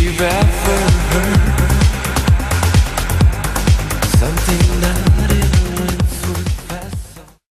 you've ever heard. Something that